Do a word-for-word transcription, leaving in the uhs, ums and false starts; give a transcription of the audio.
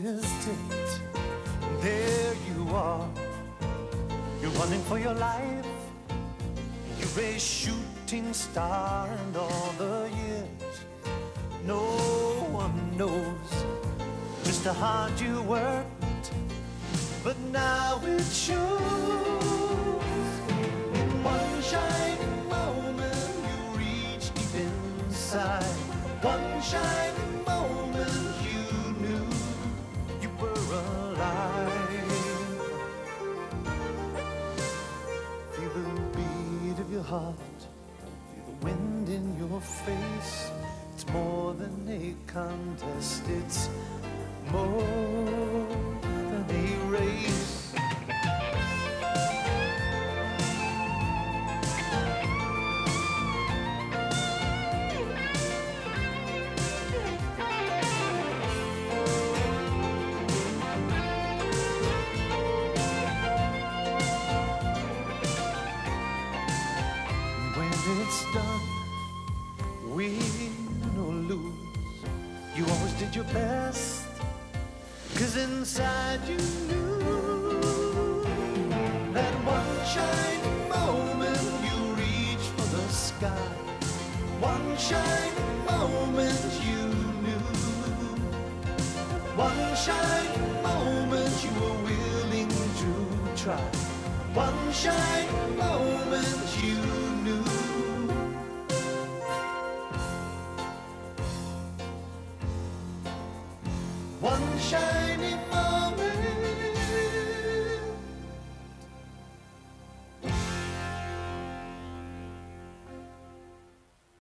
this tent, there you are. You're running for your life. You're a shooting star, and all the years, no one knows just how hard you worked. But now it shows. In one shining moment, you reach deep inside. One shining moment, you knew you were alive. Feel the beat of your heart, feel the wind in your face. It's more than a contest, it's more than a race. When it's done, win or lose, you always did your best. 'Cause inside you knew that one shining moment you reached for the sky. One shining moment you knew. One shining moment you were willing to try. One shining moment you knew. One shining